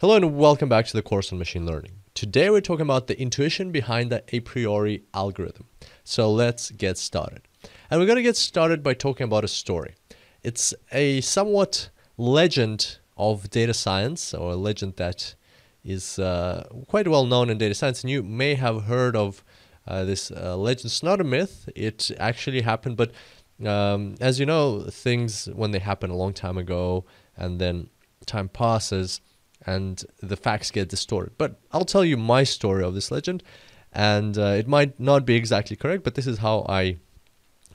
Hello and welcome back to the course on machine learning. Today we're talking about the intuition behind the a priori algorithm. So let's get started. And we're going to get started by talking about a story. It's a somewhat legend of data science, or a legend that is quite well known in data science. And you may have heard of this legend. It's not a myth. It actually happened. But as you know, things when they happen a long time ago and then time passes, and the facts get distorted. But I'll tell you my story of this legend, and it might not be exactly correct, but this is how I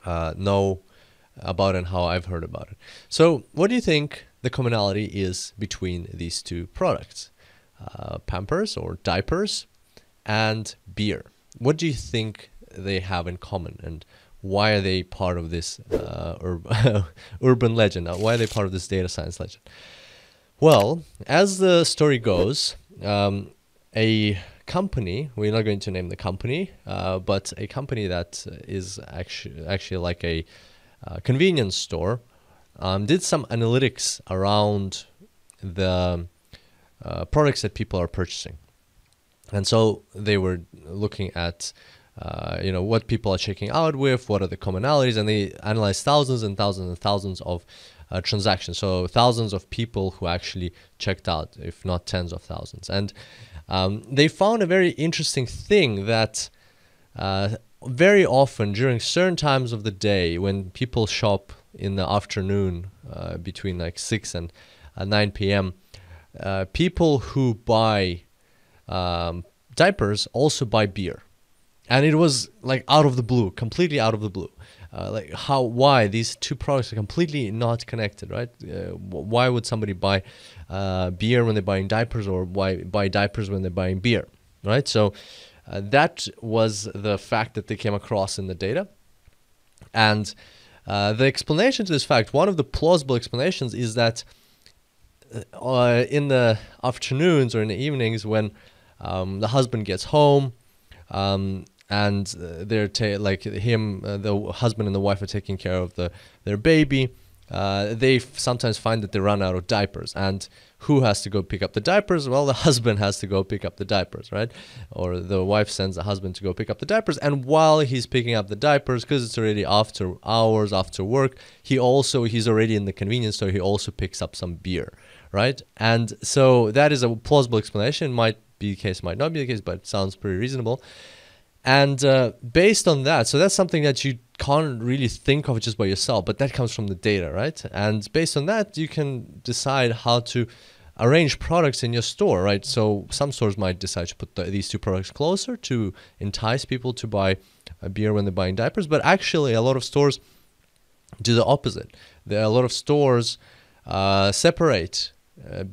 know about and how I've heard about it. So what do you think the commonality is between these two products? Pampers or diapers and beer. What do you think they have in common, and why are they part of this urban legend? Why are they part of this data science legend? Well, as the story goes, a company, we're not going to name the company, but a company that is actually like a convenience store, did some analytics around the products that people are purchasing. And so they were looking at you know, what people are checking out with, what are the commonalities, and they analyzed thousands and thousands and thousands of transactions. So thousands of people who actually checked out, if not tens of thousands. And they found a very interesting thing that very often during certain times of the day, when people shop in the afternoon between like 6 and 9 p.m., people who buy diapers also buy beer. And it was like out of the blue, completely out of the blue. Like why these two products are completely not connected, right? Why would somebody buy beer when they're buying diapers, or why buy diapers when they're buying beer, right? So that was the fact that they came across in the data. And the explanation to this fact, one of the plausible explanations, is that in the afternoons or in the evenings, when the husband gets home, and they're the husband and the wife are taking care of their baby, they sometimes find that they run out of diapers. And who has to go pick up the diapers? Well, the husband has to go pick up the diapers, right? Or the wife sends the husband to go pick up the diapers. And while he's picking up the diapers, because it's already after hours, after work, he's already in the convenience store, he also picks up some beer, right? And so that is a plausible explanation. Might be the case, might not be the case, but it sounds pretty reasonable. And based on that, so that's something that you can't really think of just by yourself, but that comes from the data, right? And based on that, you can decide how to arrange products in your store, right? So some stores might decide to put these two products closer to entice people to buy a beer when they're buying diapers. But actually, a lot of stores do the opposite. There are a lot of stores separate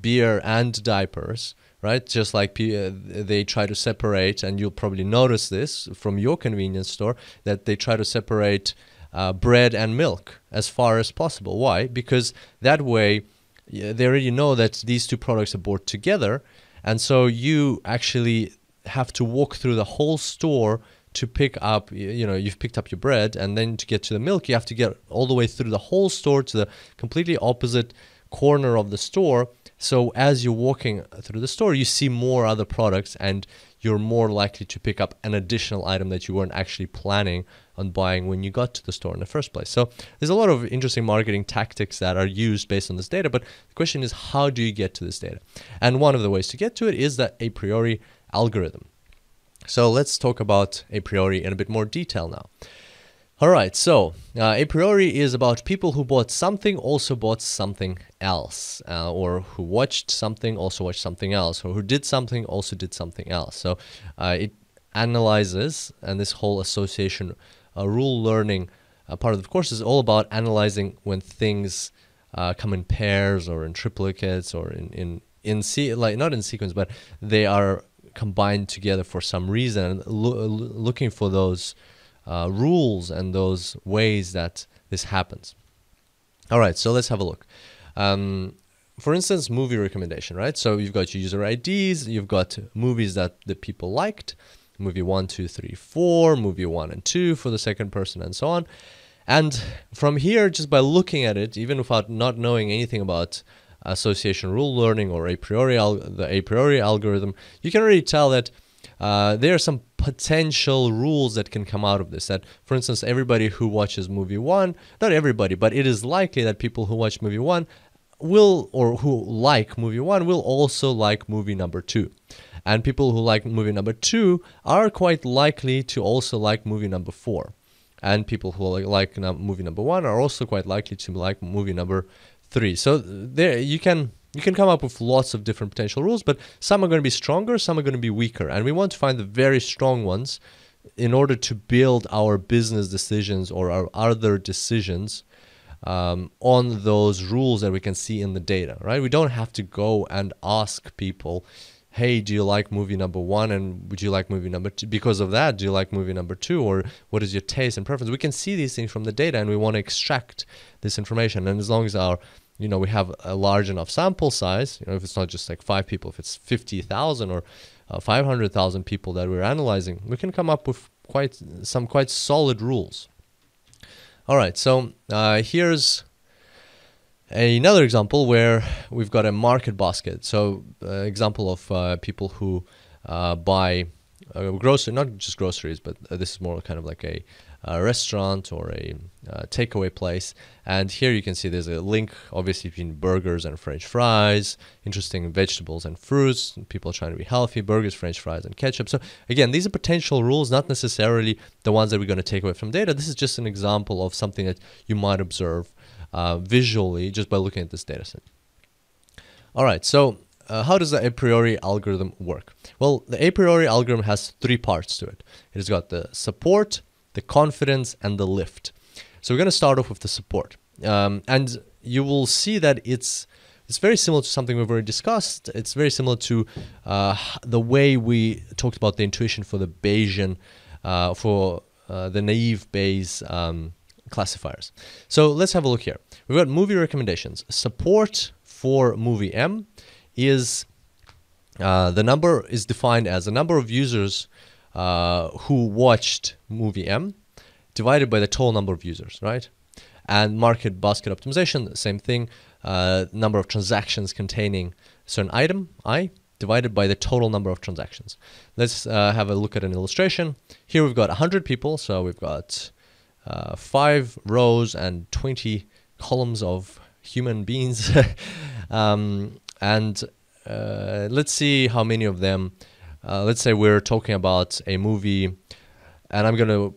beer and diapers, right? Just like they try to separate, and you'll probably notice this from your convenience store, that they try to separate bread and milk as far as possible. Why? Because that way they already know that these two products are bought together, and so you actually have to walk through the whole store to pick up, you know, you've picked up your bread, and then to get to the milk, you have to get all the way through the whole store to the completely opposite corner of the store. So as you're walking through the store, you see more other products, and you're more likely to pick up an additional item that you weren't actually planning on buying when you got to the store in the first place. So there's a lot of interesting marketing tactics that are used based on this data. But the question is, how do you get to this data? And one of the ways to get to it is the a priori algorithm. So let's talk about a priori in a bit more detail now. All right, so a priori is about people who bought something also bought something else, or who watched something also watched something else, or who did something also did something else. So it analyzes, and this whole association rule learning part of the course is all about analyzing when things come in pairs or in triplicates or not in sequence, but they are combined together for some reason, and looking for those rules and those ways that this happens. All right, so let's have a look. For instance, movie recommendation, right? So you've got your user IDs, you've got movies that the people liked, movie 1, 2, 3, 4, movie 1 and 2 for the second person, and so on. And from here, just by looking at it, even without not knowing anything about association rule learning or the a priori algorithm, you can already tell that there are some potential rules that can come out of this. That, for instance, everybody who watches movie one, not everybody, but it is likely that people who watch movie one will, or who like movie one, will also like movie number two. And people who like movie number two are quite likely to also like movie number four. And people who like movie number one are also quite likely to like movie number three. So there you can come up with lots of different potential rules, but some are going to be stronger, some are going to be weaker. And we want to find the very strong ones in order to build our business decisions or our other decisions on those rules that we can see in the data, right? We don't have to go and ask people, hey, do you like movie number one, and would you like movie number two? Because of that, do you like movie number two, or what is your taste and preference? We can see these things from the data, and we want to extract this information. And as long as our, you know, we have a large enough sample size, you know, if it's not just like 5 people, if it's 50,000 or 500,000 people that we're analyzing, we can come up with some quite solid rules. All right, so here's another example where we've got a market basket. So example of people who buy grocery, not just groceries, but this is more kind of like a restaurant or a takeaway place. And here you can see there's a link, obviously, between burgers and French fries, interesting vegetables and fruits, people trying to be healthy, burgers, French fries, and ketchup. So again, these are potential rules, not necessarily the ones that we're going to take away from data. This is just an example of something that you might observe visually just by looking at this data set. All right, so how does the a priori algorithm work? Well, the a priori algorithm has 3 parts to it. It has got the support, the confidence, and the lift. So we're going to start off with the support. And you will see that it's very similar to something we've already discussed. It's very similar to the way we talked about the intuition for the Bayesian, the naive Bayes classifiers. So let's have a look here. We've got movie recommendations. Support for movie M is the number is defined as the number of users who watched movie M divided by the total number of users, right? And market basket optimization, same thing, number of transactions containing a certain item, I, divided by the total number of transactions. Let's have a look at an illustration. Here we've got 100 people, so we've got 5 rows and 20 columns of human beings. Let's see how many of them. Let's say we're talking about a movie, and I'm going to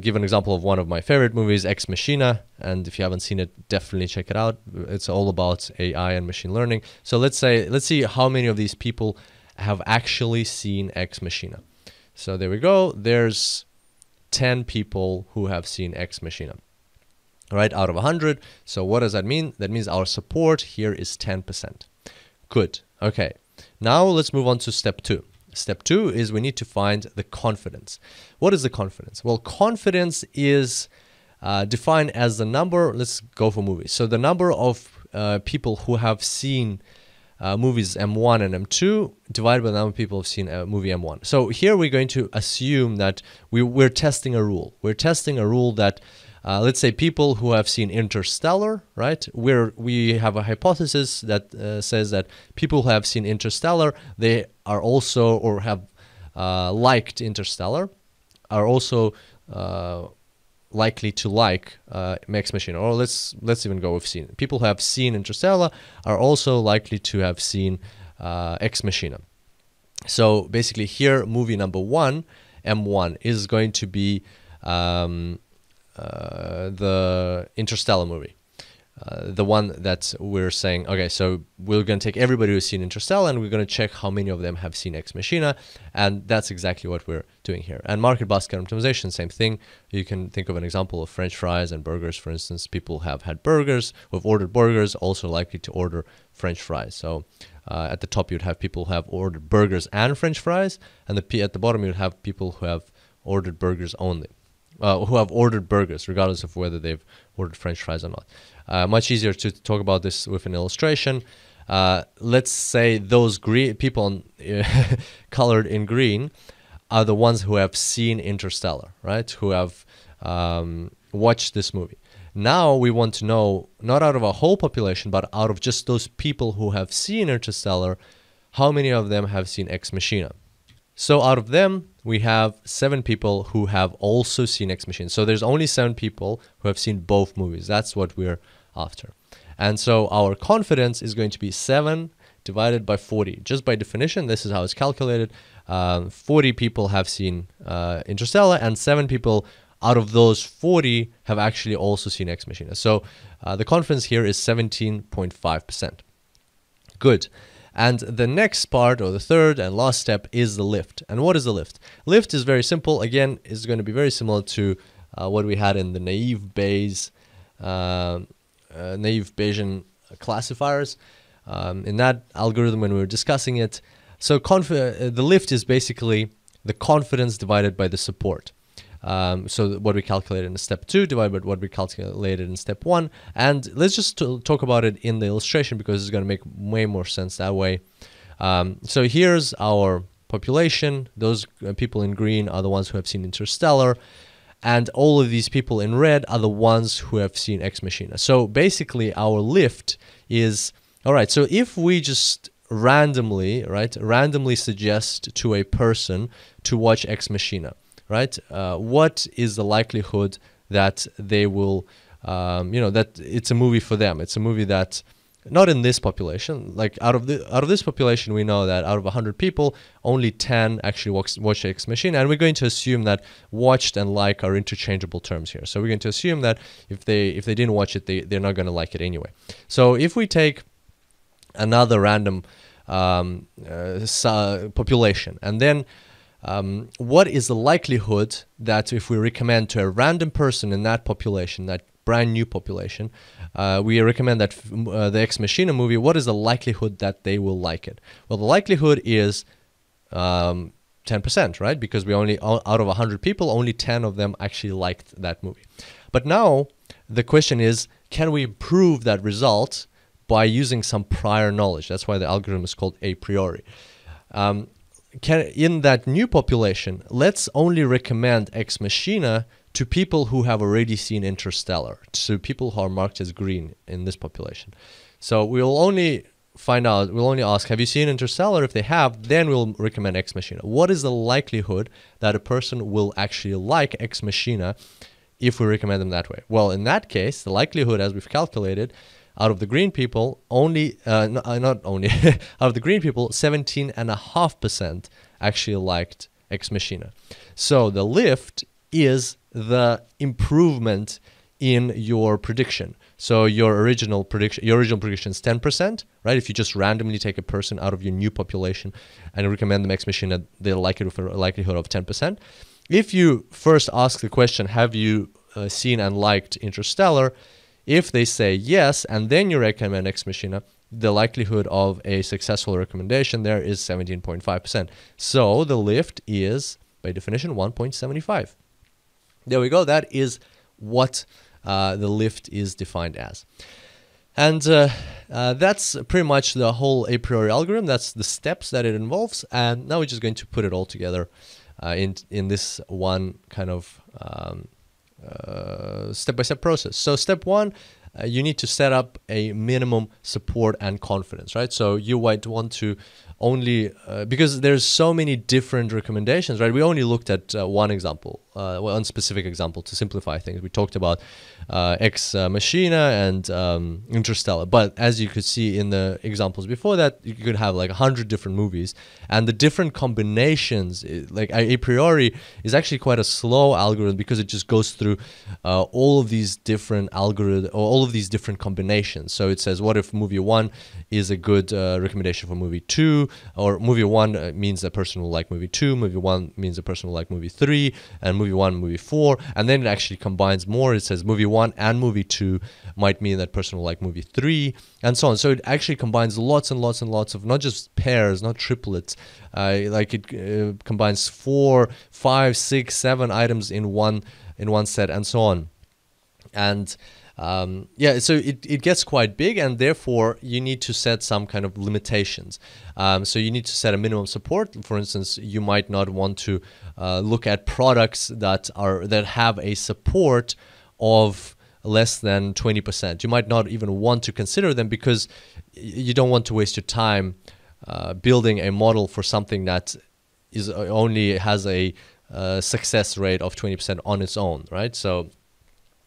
give an example of one of my favorite movies, Ex Machina, and if you haven't seen it, definitely check it out. It's all about AI and machine learning. So let's see how many of these people have actually seen Ex Machina. So there we go. There's 10 people who have seen Ex Machina, right, out of 100. So what does that mean? That means our support here is 10%. Good. Okay. Now let's move on to step 2. Step 2 is we need to find the confidence. What is the confidence? Well, confidence is defined as the number, let's go for movies. So the number of people who have seen movies M1 and M2 divided by the number of people who have seen movie M1. So here we're going to assume that we're testing a rule. We're testing a rule that let's say people who have seen Interstellar, right? We have a hypothesis that says that people who have seen Interstellar, they are also, or have liked Interstellar, are also likely to like Ex Machina. Or let's even go with seen. People who have seen Interstellar are also likely to have seen Ex Machina. So basically here, movie number 1, M1, is going to be the Interstellar movie, the one that we're saying, okay, so we're going to take everybody who's seen Interstellar and we're going to check how many of them have seen Ex Machina, and that's exactly what we're doing here. And market basket optimization, same thing. You can think of an example of French fries and burgers, for instance. People have had burgers, who have ordered burgers, also likely to order French fries. So at the top, you'd have people who have ordered burgers and French fries, and at the bottom, you'd have people who have ordered burgers only. Who have ordered burgers, regardless of whether they've ordered French fries or not. Much easier to talk about this with an illustration. Let's say those green people colored in green are the ones who have seen Interstellar, right? Who have watched this movie. Now we want to know, not out of a whole population, but out of just those people who have seen Interstellar, how many of them have seen Ex Machina? So out of them, we have 7 people who have also seen Ex Machina. So there's only 7 people who have seen both movies. That's what we're after. And so our confidence is going to be 7 divided by 40. Just by definition, this is how it's calculated. 40 people have seen Interstellar, and 7 people out of those 40 have actually also seen Ex Machina. So the confidence here is 17.5%. Good. And the next part, or the third and last step, is the lift. And what is the lift? Lift is very simple. Again, it's going to be very similar to what we had in the Naive Bayes, Naive Bayesian classifiers. In that algorithm, when we were discussing it, so the lift is basically the confidence divided by the support. So what we calculated in step 2 divided by what we calculated in step 1. And let's just talk about it in the illustration, because it's going to make way more sense that way. So here's our population. Those people in green are the ones who have seen Interstellar. And all of these people in red are the ones who have seen Ex Machina. So basically our lift is, all right, so if we just randomly suggest to a person to watch Ex Machina, right? What is the likelihood that they will, you know, that it's a movie for them? It's a movie that, not in this population, like out of this population, we know that out of 100 people, only 10 actually watch Ex Machina, and we're going to assume that watched and like are interchangeable terms here. So we're going to assume that if they didn't watch it, they're not going to like it anyway. So if we take another random population, and then what is the likelihood that if we recommend to a random person in that population, that brand new population, we recommend that the Ex Machina movie, what is the likelihood that they will like it? Well, the likelihood is 10%, right? Because we only, out of 100 people, only 10 of them actually liked that movie. But now the question is, can we improve that result by using some prior knowledge? That's why the algorithm is called a priori. In that new population, let's only recommend Ex Machina to people who have already seen Interstellar, to people who are marked as green in this population. So we'll only find out, we'll only ask, have you seen Interstellar? If they have, then we'll recommend Ex Machina. What is the likelihood that a person will actually like Ex Machina if we recommend them that way? Well, in that case, the likelihood, as we've calculated, out of the green people, only, out of the green people, 17.5% actually liked Ex Machina. So the lift is the improvement in your prediction. So your original prediction is 10%, right? If you just randomly take a person out of your new population and recommend them Ex Machina, they'll like it with a likelihood of 10%. If you first ask the question, have you seen and liked Interstellar? If they say yes, and then you recommend Ex Machina, the likelihood of a successful recommendation there is 17.5%. So the lift is, by definition, 1.75. There we go. That is what the lift is defined as. And that's pretty much the whole a priori algorithm. That's the steps that it involves. And now we're just going to put it all together in this one kind of step-by-step process. So step 1, you need to set up a minimum support and confidence, right? So you might want to only, because there's so many different recommendations, right? We only looked at one example, one specific example to simplify things. We talked about Ex Machina and Interstellar, but as you could see in the examples before that, you could have like 100 different movies, and the different combinations, like a priori, is actually quite a slow algorithm because it just goes through all of these different algorithms, or all of these different combinations. So it says, what if movie 1 is a good recommendation for movie 2? Or movie 1 means a person will like movie 2, movie 1 means a person will like movie 3, and movie 1, movie 4, and then it actually combines more. It says movie 1 and movie 2 might mean that person will like movie 3, and so on. So it actually combines lots and lots and lots of, not just pairs, not triplets, like it combines 4, 5, 6, 7 items in one set, and so on. And yeah, so it gets quite big, and therefore you need to set some kind of limitations. So you need to set a minimum support. For instance, you might not want to look at products that have a support of less than 20%. You might not even want to consider them because you don't want to waste your time building a model for something that is only has a success rate of 20% on its own, right? So,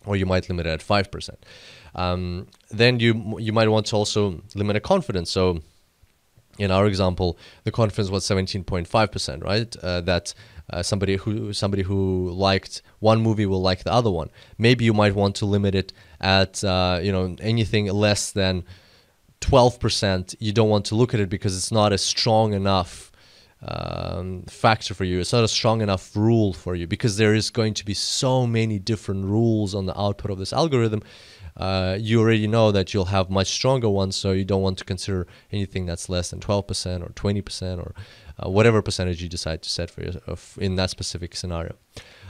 or you might limit it at 5%. Then you might want to also limit a confidence. So in our example, the confidence was 17.5%, right? That somebody who liked one movie will like the other one. Maybe you might want to limit it at anything less than 12%. You don't want to look at it because it's not a strong enough factor for you. It's not a strong enough rule for you, because there is going to be so many different rules on the output of this algorithm. You already know that you'll have much stronger ones, so you don't want to consider anything that's less than 12% or 20% or whatever percentage you decide to set for yourself in that specific scenario.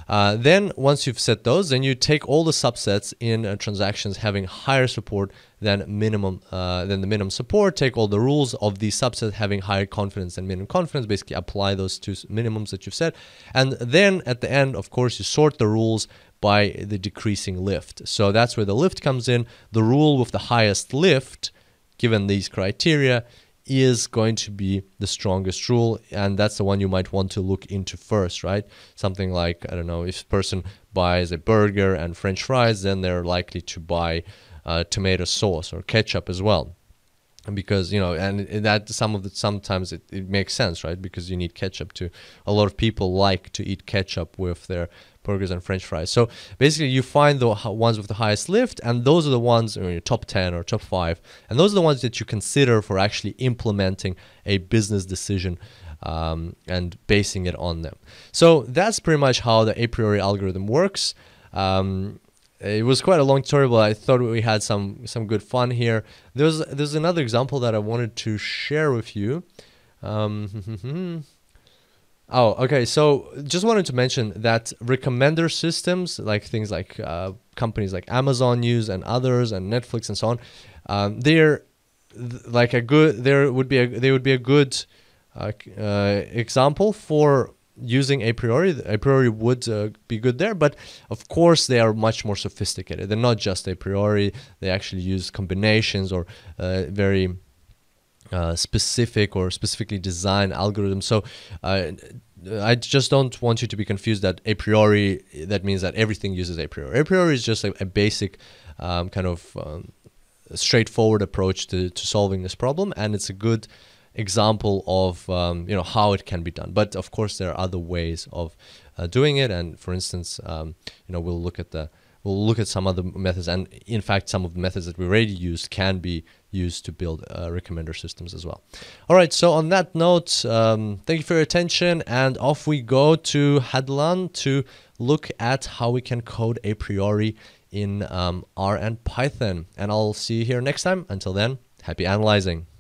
Then once you've set those, then you take all the subsets in transactions having higher support than minimum than the minimum support. Take all the rules of the subset having higher confidence than minimum confidence. Basically, apply those two minimums that you've set, and then at the end, of course, you sort the rules by the decreasing lift. So that's where the lift comes in. The rule with the highest lift, given these criteria, is going to be the strongest rule, and that's the one you might want to look into first, right? Something like, I don't know, if a person buys a burger and French fries, then they're likely to buy tomato sauce or ketchup as well, because, you know, and that sometimes it makes sense, right? Because you need ketchup to, a lot of people like to eat ketchup with their burgers and French fries. So basically you find the ones with the highest lift, and those are the ones in your top 10 or top 5, and those are the ones that you consider for actually implementing a business decision and basing it on them. So that's pretty much how the a priori algorithm works. It was quite a long story, but I thought we had some good fun here. There's another example that I wanted to share with you. Oh, okay. So just wanted to mention that recommender systems, like things like companies like Amazon use, and others, and Netflix and so on, they would be a good example for using a priori. A priori would be good there, but of course they are much more sophisticated. They're not just a priori. They actually use combinations or very specific or specifically designed algorithms. So I just don't want you to be confused that a priori, that means that everything uses a priori. A priori is just a basic kind of straightforward approach to solving this problem, and it's a good example of how it can be done. But of course there are other ways of doing it, and for instance we'll look at some other methods, and in fact some of the methods that we already used can be used to build recommender systems as well. All right, so on that note, thank you for your attention, and off we go to Hadlan to look at how we can code a priori in R and Python, and I'll see you here next time. Until then, happy analyzing.